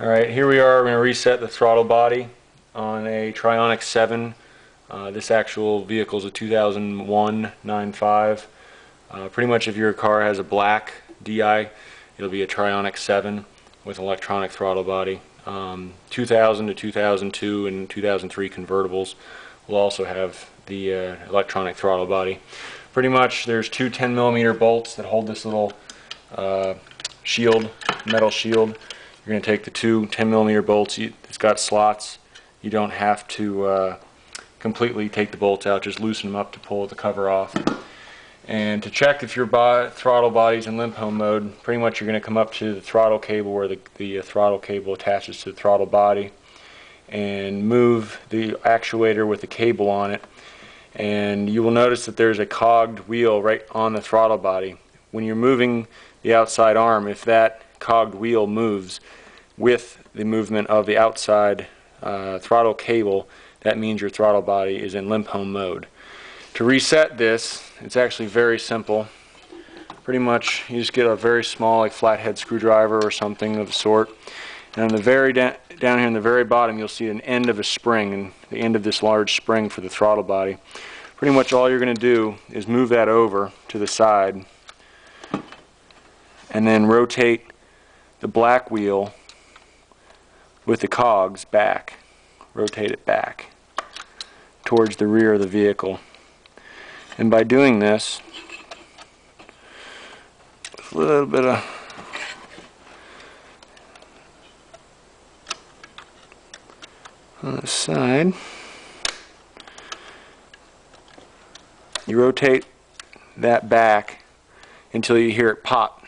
Alright, here we are. We're going to reset the throttle body on a Trionic 7. This actual vehicle is a 2001 9.5. Pretty much if your car has a black DI, it'll be a Trionic 7 with electronic throttle body. 2000 to 2002 and 2003 convertibles will also have the electronic throttle body. Pretty much there's two 10mm bolts that hold this little metal shield. You're going to take the two 10mm bolts. It's got slots. You don't have to completely take the bolts out. Just loosen them up to pull the cover off. And to check if your throttle body's in limp home mode, pretty much you're going to come up to the throttle cable where the throttle cable attaches to the throttle body, and move the actuator with the cable on it. And you will notice that there's a cogged wheel right on the throttle body. When you're moving the outside arm, if that cogged wheel moves with the movement of the outside throttle cable, that means your throttle body is in limp home mode. To reset this, it's actually very simple. Pretty much you just get a very small, like, flathead screwdriver or something of the sort, and on the very down here in the very bottom you'll see an end of a spring, and the end of this large spring for the throttle body. Pretty much all you're going to do is move that over to the side and then rotate the black wheel with the cogs back, rotate it back towards the rear of the vehicle. And by doing this, with a little bit of on the side, you rotate that back until you hear it pop.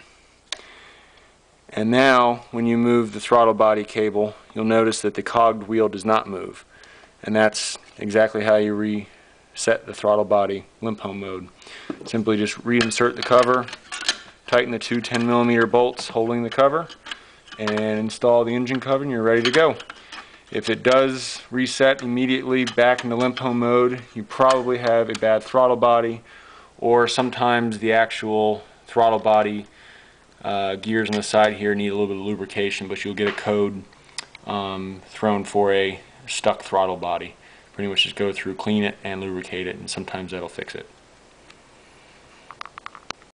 And now when you move the throttle body cable, you'll notice that the cogged wheel does not move, and that's exactly how you reset the throttle body limp home mode. Simply just reinsert the cover, tighten the two 10mm bolts holding the cover, and install the engine cover, and you're ready to go. If it does reset immediately back into limp home mode, you probably have a bad throttle body, or sometimes the actual throttle body gears on the side here need a little bit of lubrication, but you'll get a code thrown for a stuck throttle body. Pretty much just go through, clean it, and lubricate it, and sometimes that'll fix it.